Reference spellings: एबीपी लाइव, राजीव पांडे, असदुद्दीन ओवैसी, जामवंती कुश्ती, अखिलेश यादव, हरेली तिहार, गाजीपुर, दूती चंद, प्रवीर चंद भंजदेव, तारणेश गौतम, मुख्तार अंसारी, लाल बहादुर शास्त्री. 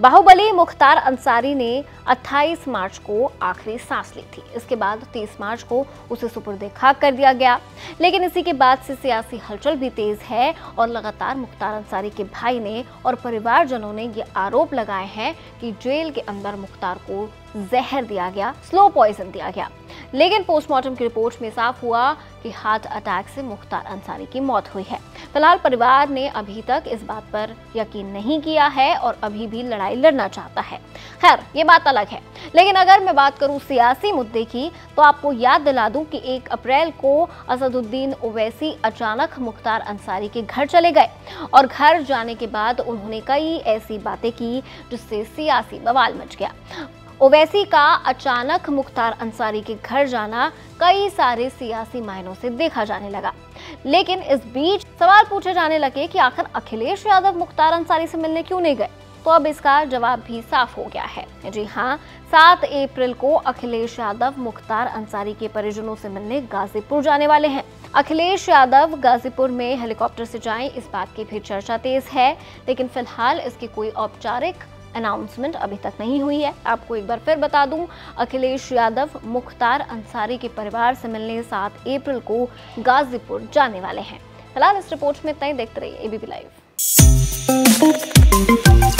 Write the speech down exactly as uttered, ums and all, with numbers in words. बाहुबली मुख्तार अंसारी ने अट्ठाईस मार्च को आखिरी सांस ली थी। इसके बाद तीस मार्च को उसे सुपुर्दे खाक कर दिया गया, लेकिन इसी के बाद से सियासी हलचल भी तेज है और लगातार मुख्तार अंसारी के भाई ने और परिवारजनों ने ये आरोप लगाए हैं कि जेल के अंदर मुख्तार को जहर दिया गया, स्लो पॉइजन दिया गया। लेकिन पोस्टमार्टम की रिपोर्ट में साफ हुआ कि हार्ट अटैक से मुख्तार अंसारी की मौत हुई है। फिलहाल परिवार ने अभी तक इस बात पर यकीन नहीं किया है और अभी भी लड़ाई लड़ना चाहता है। खैर, ये बात अलग है, लेकिन अगर मैं बात करूं सियासी मुद्दे की, तो आपको याद दिला दूं कि एक अप्रैल को असदुद्दीन ओवैसी अचानक मुख्तार अंसारी के घर चले गए और घर जाने के बाद उन्होंने कई ऐसी बातें की जिससे सियासी बवाल मच गया। ओवैसी का अचानक मुख्तार अंसारी के घर जाना कई सारे सियासी मायनों से देखा जाने लगा, लेकिन इस बीच सवाल पूछे जाने लगे कि आखिर अखिलेश यादव मुख्तार अंसारी से मिलने क्यों नहीं गए। तो अब इसका जवाब भी साफ हो गया है। जी हाँ, सात अप्रैल को अखिलेश यादव मुख्तार अंसारी के परिजनों से मिलने गाजीपुर जाने वाले हैं। अखिलेश यादव गाजीपुर में हेलीकॉप्टर से जाएं, इस बात की भी चर्चा तेज है, लेकिन फिलहाल इसकी कोई औपचारिक अनाउंसमेंट अभी तक नहीं हुई है। आपको एक बार फिर बता दूं, अखिलेश यादव मुख्तार अंसारी के परिवार से मिलने सात अप्रैल को गाजीपुर जाने वाले हैं। फिलहाल इस रिपोर्ट में इतना ही। देखते रहिए एबीपी लाइव।